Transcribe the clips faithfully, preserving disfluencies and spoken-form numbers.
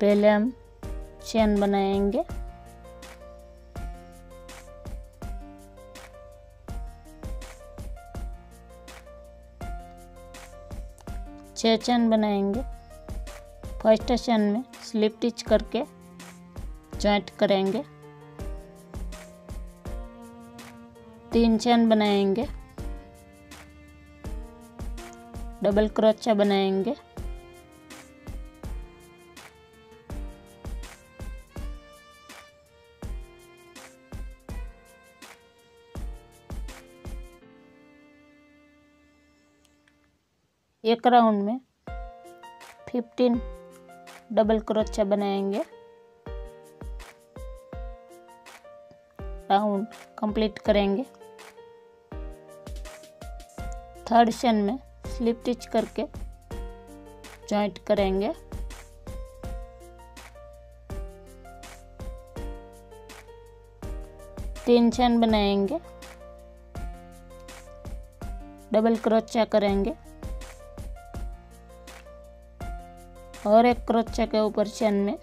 पहले हम चेन बनाएंगे। छह चेन बनाएंगे। फर्स्ट चेन में स्लिप स्टिच करके जॉइंट करेंगे। तीन चेन बनाएंगे, डबल क्रोशा बनाएंगे, एक राउंड में फिफ्टीन डबल क्रोशा बनाएंगे। राउंड कंप्लीट करेंगे। थर्ड चेन में स्लिप स्टिच करके जॉइंट करेंगे। तीन चेन बनाएंगे, डबल क्रोशा करेंगे और एक क्रोशा के ऊपर चेन में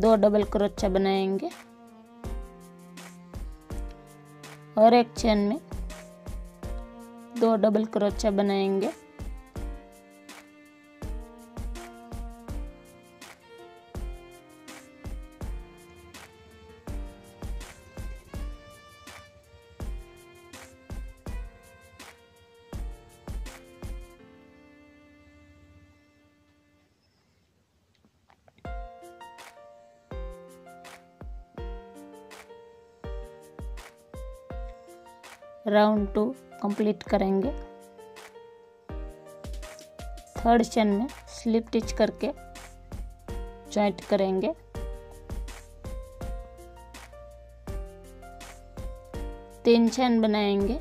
दो डबल क्रोशा बनाएंगे और एक चेन में दो डबल क्रोशा बनाएंगे। राउंड टू कंप्लीट करेंगे। थर्ड चेन में स्लिप स्टिच करके जॉइंट करेंगे। तीन चेन बनाएंगे,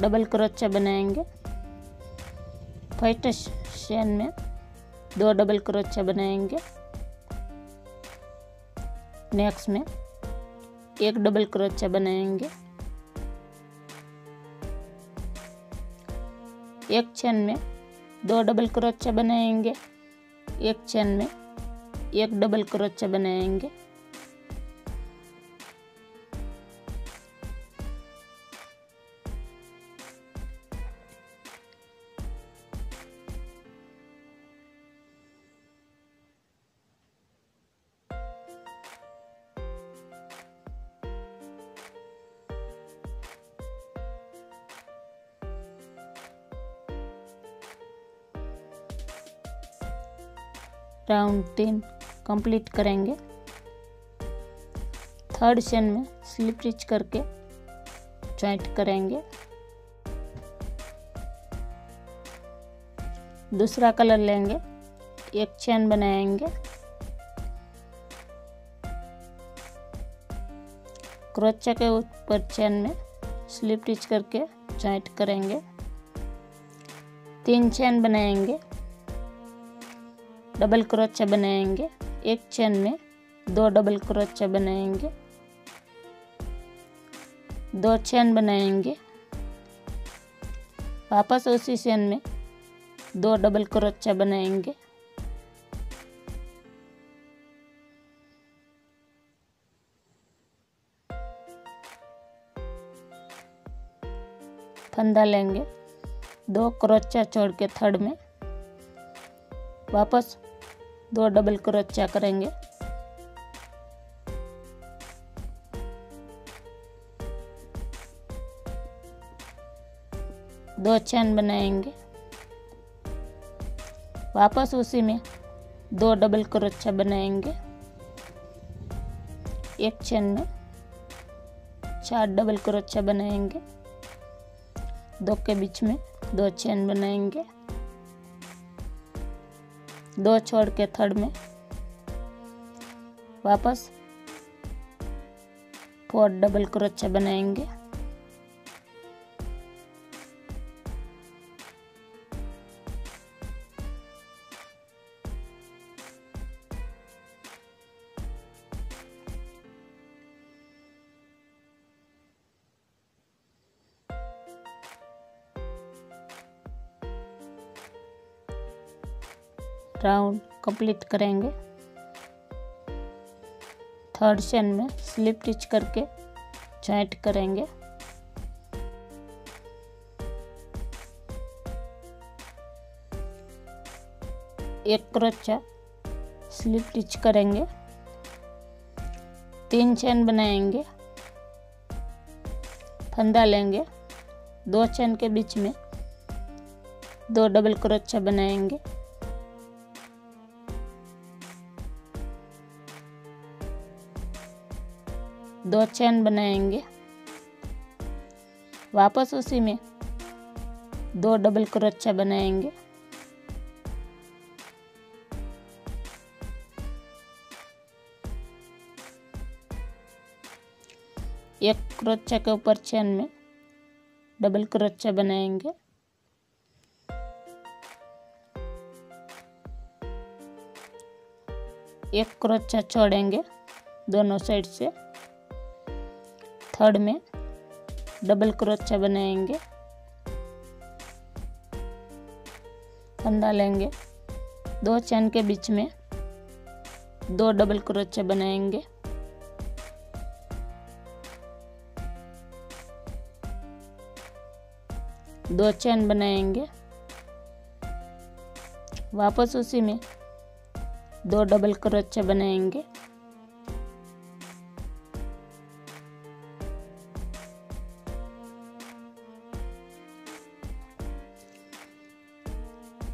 डबल क्रोशा बनाएंगे। फर्स्ट चेन में दो डबल क्रोशा बनाएंगे। नेक्स्ट में एक डबल क्रोशा बनाएंगे। एक चेन में दो डबल क्रोशा बनाएंगे। एक चेन में एक डबल क्रोशा बनाएंगे। राउंड तीन कंप्लीट करेंगे। थर्ड चेन में स्लिप स्टिच करके जॉइंट करेंगे। दूसरा कलर लेंगे, एक चेन बनाएंगे, क्रोशा के ऊपर चेन में स्लिप स्टिच करके जॉइंट करेंगे। तीन चेन बनाएंगे, डबल क्रोशा बनाएंगे। एक चेन में दो डबल क्रोशा बनाएंगे। दो चेन बनाएंगे, वापस उसी चेन में दो डबल क्रोशा बनाएंगे। फंदा लेंगे, दो क्रोशा छोड़ के थर्ड में वापस दो डबल क्रोशा करेंगे। दो चेन बनाएंगे, वापस उसी में दो डबल क्रोशा बनाएंगे। एक चेन में चार डबल क्रोशा बनाएंगे। दो के बीच में दो चेन बनाएंगे। दो छोड़ के थर्ड में वापस फोर डबल क्रोशा बनाएंगे। राउंड कंप्लीट करेंगे। थर्ड चेन में स्लिप स्टिच करके जॉइंट करेंगे। एक क्रोचा स्लिप स्टिच करेंगे, तीन चेन बनाएंगे, फंदा लेंगे, दो चेन के बीच में दो डबल क्रोचा बनाएंगे। दो चेन बनाएंगे, वापस उसी में दो डबल क्रोचा बनाएंगे। एक क्रोचा के ऊपर चेन में डबल क्रोचा बनाएंगे। एक क्रोचा छोड़ेंगे दोनों साइड से। थर्ड में डबल क्रोचा बनाएंगे, फंदा लेंगे, दो चेन के बीच में दो डबल क्रोचा बनाएंगे। दो चेन बनाएंगे, वापस उसी में दो डबल क्रोचा बनाएंगे।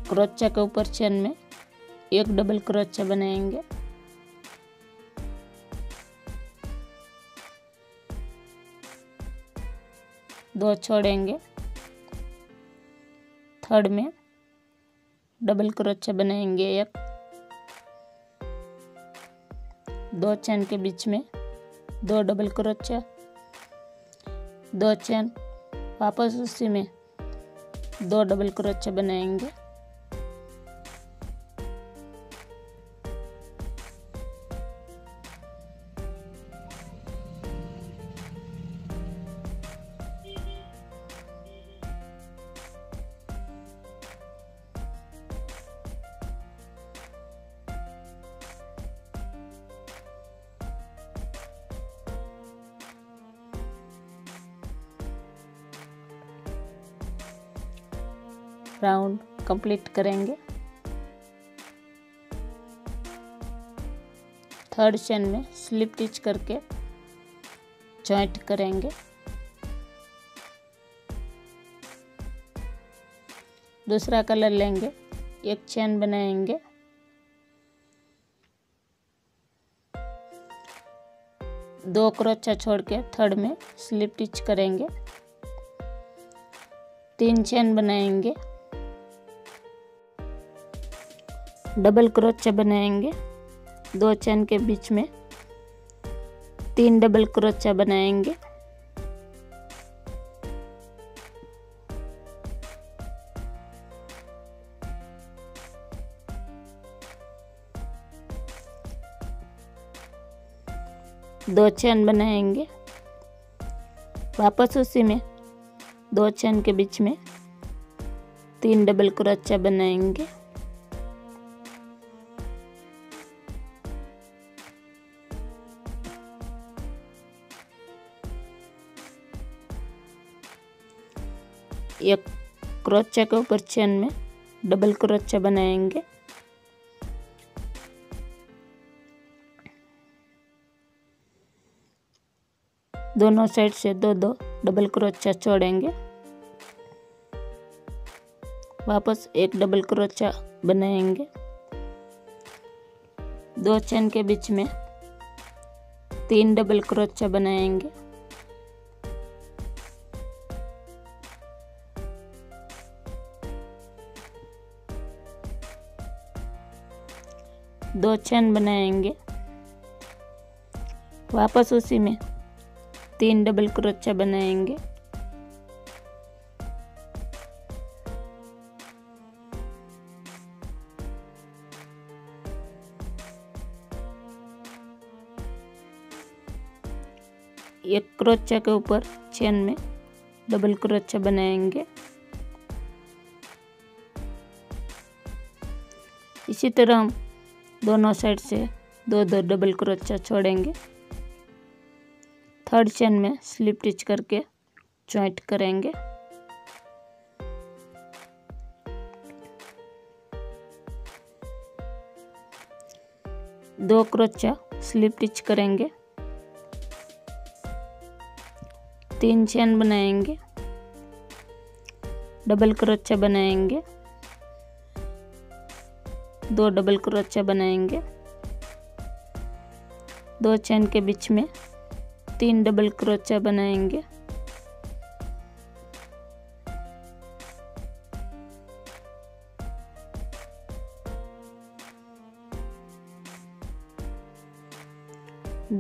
क्रोचा के ऊपर चेन में एक डबल क्रोचा बनाएंगे। दो छोड़ेंगे, थर्ड में डबल क्रोचा बनाएंगे। एक दो चेन के बीच में दो डबल क्रोचा, दो चेन, वापस उसी में दो डबल क्रोचा बनाएंगे। राउंड कंप्लीट करेंगे। थर्ड चेन में स्लिप स्टिच करके जॉइंट करेंगे। दूसरा कलर लेंगे, एक चेन बनाएंगे, दो क्रोचा छोड़ के थर्ड में स्लिप स्टिच करेंगे, तीन चेन बनाएंगे, डबल क्रोचा बनाएंगे, दो चेन के बीच में तीन डबल क्रोचा बनाएंगे। दो चेन बनाएंगे, वापस उसी में दो चेन के बीच में तीन डबल क्रोचा बनाएंगे। एक क्रोचा के ऊपर चेन में डबल क्रोचा बनाएंगे। दोनों साइड से दो दो डबल क्रोचा छोड़ेंगे, वापस एक डबल क्रोचा बनाएंगे। दो चेन के बीच में तीन डबल क्रोचा बनाएंगे। दो चेन बनाएंगे, वापस उसी में तीन डबल क्रोचा बनाएंगे। एक क्रोचा के ऊपर चेन में डबल क्रोचा बनाएंगे। इसी तरह हम दोनों साइड से दो दो डबल क्रोचा छोड़ेंगे। थर्ड चेन में स्लिप स्टिच करके जॉइंट करेंगे। दो क्रोचा स्लिप स्टिच करेंगे, तीन चेन बनाएंगे, डबल क्रोचा बनाएंगे, दो डबल क्रोचा बनाएंगे, दो चेन के बीच में तीन डबल क्रोचा बनाएंगे,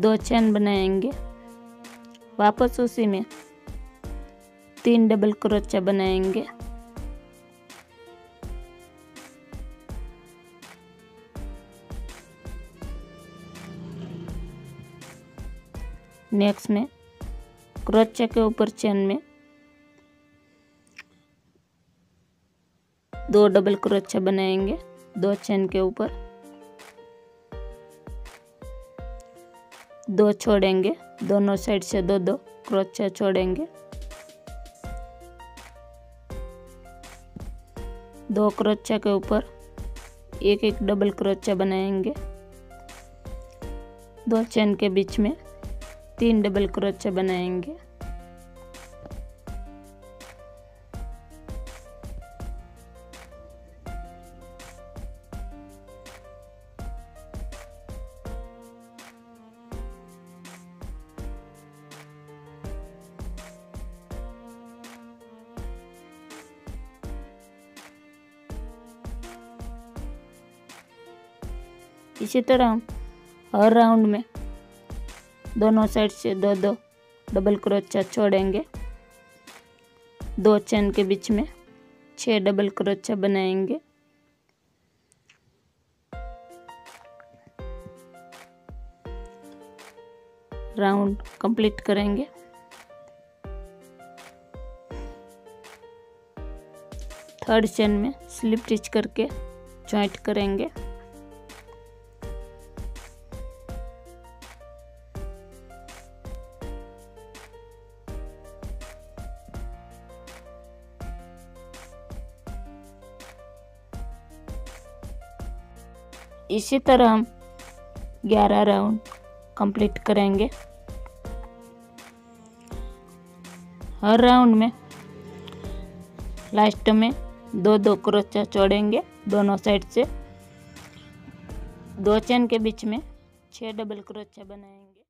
दो चेन बनाएंगे, वापस उसी में तीन डबल क्रोचा बनाएंगे, नेक्स्ट में क्रोचा के ऊपर चेन में दो डबल क्रोचा बनाएंगे, दो चेन के ऊपर दो छोड़ेंगे, दोनों साइड से दो दो क्रोचा छोड़ेंगे, दो क्रोचा के ऊपर एक एक डबल क्रोचा बनाएंगे, दो चेन के बीच में तीन डबल क्रोचा बनाएंगे, इसी तरह हम हर राउंड में दोनों साइड से दो दो डबल क्रोचा छोड़ेंगे, दो चेन के बीच में छह डबल क्रोचा बनाएंगे, राउंड कंप्लीट करेंगे। थर्ड चेन में स्लिप स्टिच करके जॉइंट करेंगे। इसी तरह हम ग्यारह राउंड कंप्लीट करेंगे। हर राउंड में लास्ट में दो दो क्रोचा छोड़ेंगे, दोनों साइड से दो चेन के बीच में छह डबल क्रोचा बनाएंगे।